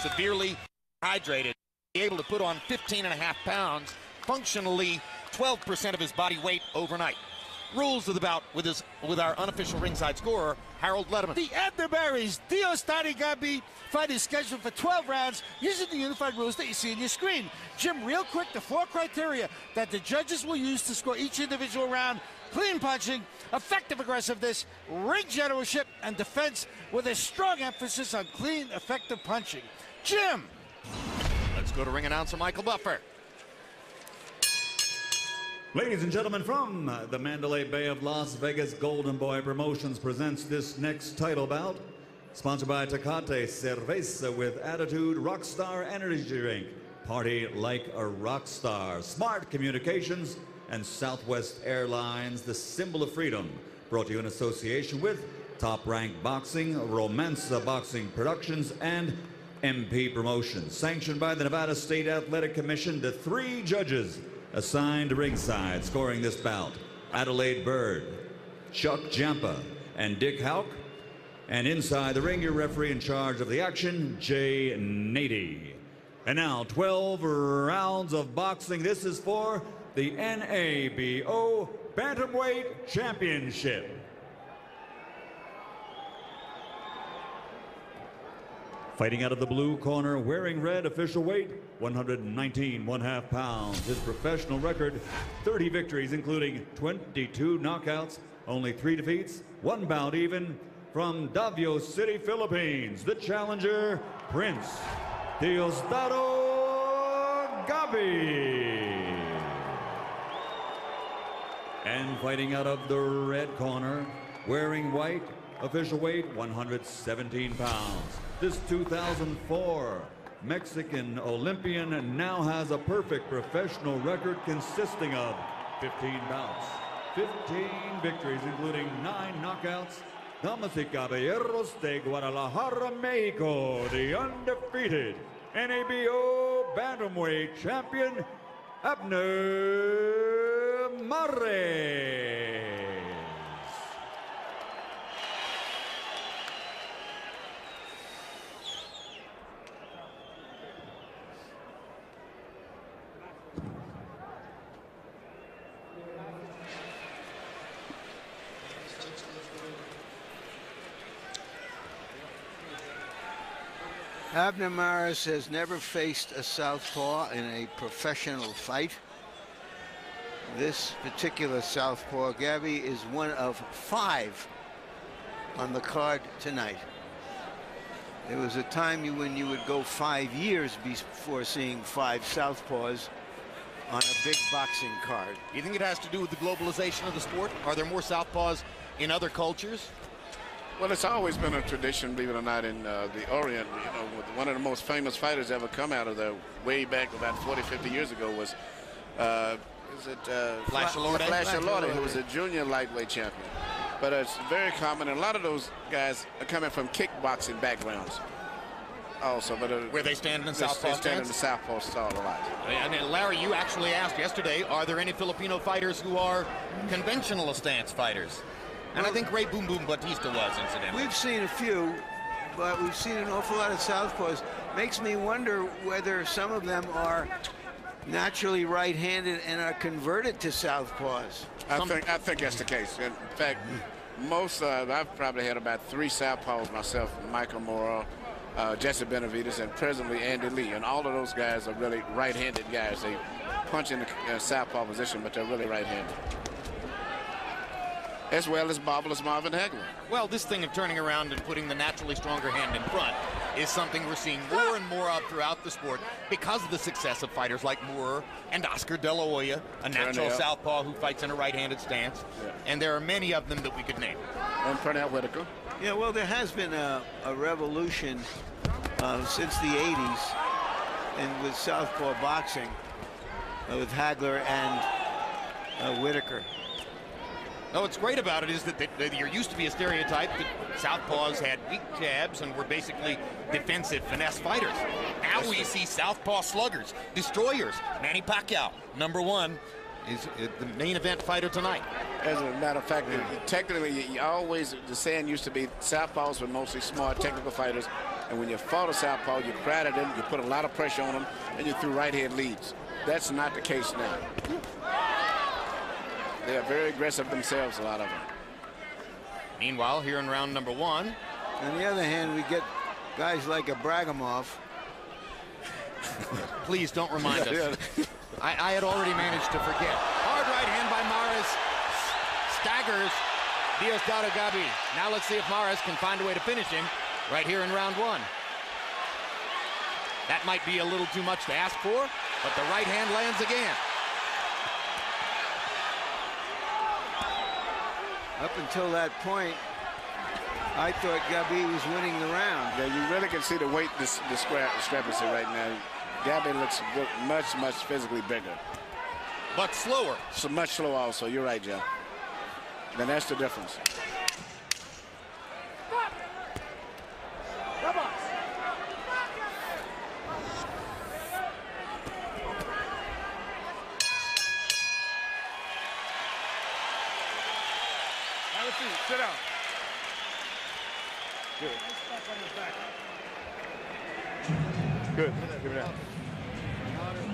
severely hydrated, be able to put on 15.5 pounds, functionally 12% of his body weight overnight. Rules of the bout with our unofficial ringside scorer, Harold Lederman. The Abner Mares Diosdado Gabi fight is scheduled for 12 rounds using the unified rules that you see on your screen. Jim, real quick, the 4 criteria that the judges will use to score each individual round: clean punching, effective aggressiveness, ring generalship, and defense, with a strong emphasis on clean, effective punching. Jim! Let's go to ring announcer Michael Buffer. Ladies and gentlemen, from the Mandalay Bay of Las Vegas, Golden Boy Promotions presents this next title bout, sponsored by Tecate Cerveza with Attitude, Rockstar Energy Drink, Party Like a Rockstar, Smart Communications, and Southwest Airlines, the symbol of freedom. Brought to you in association with Top Rank Boxing, Romanza Boxing Productions, and MP Promotions. Sanctioned by the Nevada State Athletic Commission, the 3 judges assigned to ringside scoring this bout: Adelaide Bird, Chuck Jampa, and Dick Halk. And inside the ring, your referee in charge of the action, Jay Nady. And now 12 rounds of boxing. This is for the NABO Bantamweight Championship. Fighting out of the blue corner, wearing red, official weight 119.5 pounds. His professional record, 30 victories, including 22 knockouts, only 3 defeats, 1 bout even. From Davao City, Philippines, the challenger, Prince Diosdado Gabi. And fighting out of the red corner, wearing white, official weight 117 pounds. This 2004 Mexican Olympian now has a perfect professional record consisting of 15 bouts, 15 victories, including 9 knockouts. Tomas y Caballeros de Guadalajara, Mexico, the undefeated NABO Bantamweight champion, Abner Mares. Abner Mares has never faced a southpaw in a professional fight. This particular southpaw, Gabi, is one of 5 on the card tonight. There was a time when you would go 5 years before seeing 5 southpaws on a big boxing card. You think it has to do with the globalization of the sport? Are there more southpaws in other cultures? Well, it's always been a tradition, believe it or not, in the Orient. You know, one of the most famous fighters ever come out of there way back about 40, 50 years ago was, Flash Alorde? Flash Alorde, who was a junior lightweight champion. But it's very common, and a lot of those guys are coming from kickboxing backgrounds also. But where they stand in Southpaw? They stand in the Southpaw stall a lot. And Larry, you actually asked yesterday, are there any Filipino fighters who are conventional stance fighters? And I think Ray Boom Boom Batista was, incidentally. We've seen a few, but we've seen an awful lot of southpaws. Makes me wonder whether some of them are naturally right-handed and are converted to southpaws. I think that's the case. In fact, most I've probably had about 3 southpaws myself: Michael Mora, Jesse Benavides, and presently Andy Lee. And all of those guys are really right-handed guys. They punch in the southpaw position, but they're really right-handed. As well as Bobbles Marvin Hagler. Well, this thing of turning around and putting the naturally stronger hand in front is something we're seeing more and more of throughout the sport because of the success of fighters like Moore and Oscar De La Hoya, a natural southpaw who fights in a right-handed stance. Yeah. And there are many of them that we could name. And Pernell Whitaker. Yeah, well, there has been a revolution since the 80s, and with southpaw boxing, with Hagler and Whitaker. No, what's great about it is that there used to be a stereotype that southpaws had weak jabs and were basically defensive finesse fighters. Now we see southpaw sluggers, destroyers. Manny Pacquiao, #1, is the main event fighter tonight. As a matter of fact, technically, the saying used to be southpaws were mostly smart, technical fighters. And when you fought a southpaw, you crowded him, you put a lot of pressure on him, and you threw right-hand leads. That's not the case now. They are very aggressive themselves, a lot of them. Meanwhile, here in round number one. On the other hand, we get guys like a Bragamoff. Please don't remind us. I had already managed to forget. Hard right hand by Mares. Staggers Diosdado Gabi. Now let's see if Mares can find a way to finish him right here in round one. That might be a little too much to ask for, but the right hand lands again. Up until that point, I thought Gabi was winning the round. Yeah, you really can see the weight discrepancy right now. Gabi looks much, much physically bigger. But slower. So much slower also. You're right, John. Then that's the difference. Sit down. Good. Good. Give it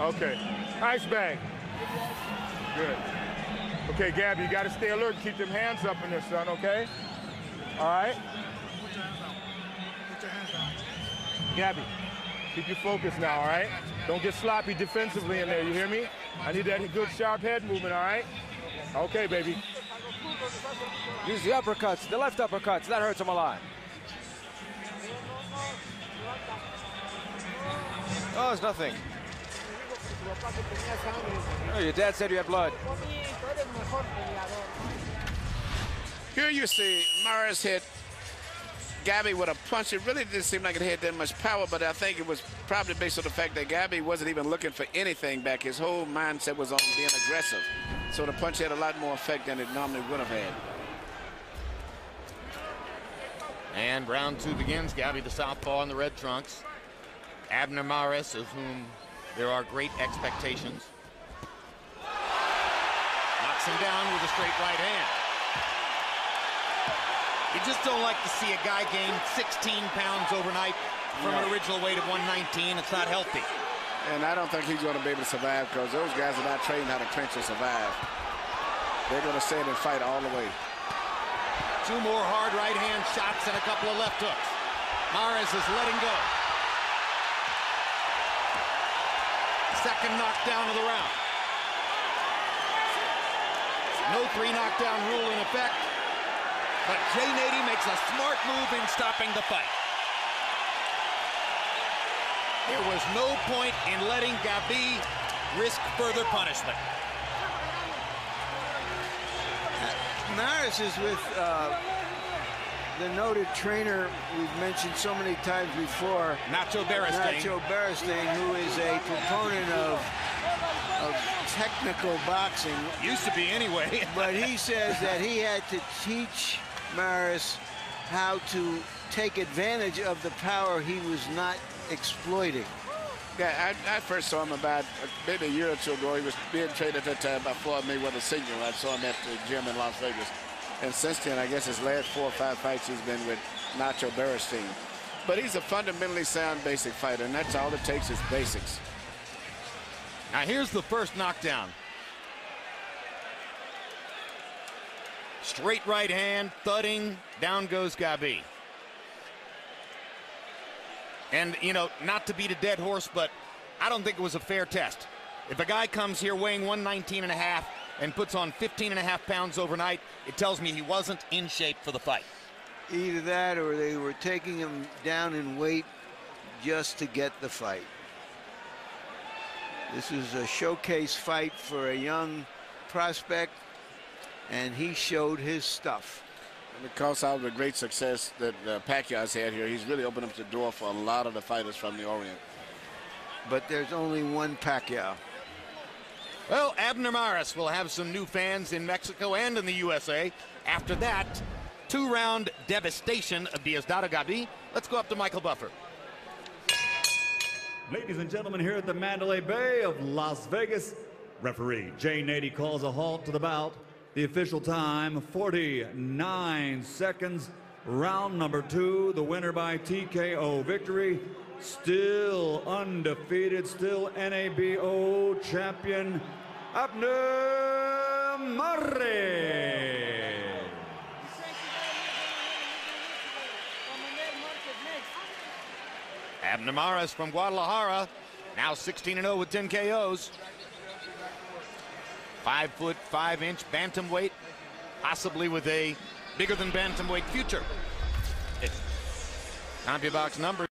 out. Okay. Ice bag. Good. Okay, Gabby, you got to stay alert. Keep them hands up in there, son, okay? All right? Put your hands out. Put your hands out. Gabby, keep your focus now, all right? Don't get sloppy defensively in there, you hear me? I need that good, sharp head movement, all right? Okay, baby. Use the uppercuts, the left uppercuts. That hurts him a lot. Oh, it's nothing. Oh, your dad said you had blood. Here you see Mares hit Gabi with a punch. It really didn't seem like it had that much power, but I think it was probably based on the fact that Gabi wasn't even looking for anything back. His whole mindset was on being aggressive. So the punch had a lot more effect than it normally would have had. And round two begins. Gabi the southpaw in the red trunks. Abner Mares, of whom there are great expectations. Knocks him down with a straight right hand. You just don't like to see a guy gain 16 pounds overnight from an original weight of 119. It's not healthy. And I don't think he's going to be able to survive, because those guys are not trained how to clinch or survive. They're going to stand and fight all the way. Two more hard right-hand shots and a couple of left hooks. Mares is letting go. Second knockdown of the round. No three-knockdown rule in effect, but Jay Nady makes a smart move in stopping the fight. There was no point in letting Gabi risk further punishment. Mares is with the noted trainer we've mentioned so many times before, Nacho Beristain. Nacho Beristain, who is a proponent of technical boxing. Used to be anyway. But he says that he had to teach Mares how to take advantage of the power he was not exploiting. Yeah, I first saw him about maybe a year or two ago. He was being trained at that time by Floyd Mayweather Senior. I saw him at the gym in Las Vegas. And since then, I guess his last 4 or 5 fights, he's been with Nacho Beristain. But he's a fundamentally sound basic fighter, and that's all it takes is basics. Now here's the first knockdown. Straight right hand, thudding, down goes Gabi. And, you know, not to beat a dead horse, but I don't think it was a fair test. If a guy comes here weighing 119 and a half and puts on 15 and a half pounds overnight, it tells me he wasn't in shape for the fight. Either that or they were taking him down in weight just to get the fight. This is a showcase fight for a young prospect, and he showed his stuff. Because of the great success that Pacquiao's had here, he's really opened up the door for a lot of the fighters from the Orient. But there's only one Pacquiao. Well, Abner Mares will have some new fans in Mexico and in the USA. After that, 2-round devastation of Diosdado Gabi. Let's go up to Michael Buffer. Ladies and gentlemen, here at the Mandalay Bay of Las Vegas, referee Jay Nady calls a halt to the bout. The official time, 49 seconds Round number 2, the winner by TKO victory, still undefeated, still NABO champion, Abner Mares. Abner Mares from Guadalajara, now 16-0 with 10 KOs. 5'5" bantamweight, possibly with a bigger than bantamweight future. CompuBox numbers.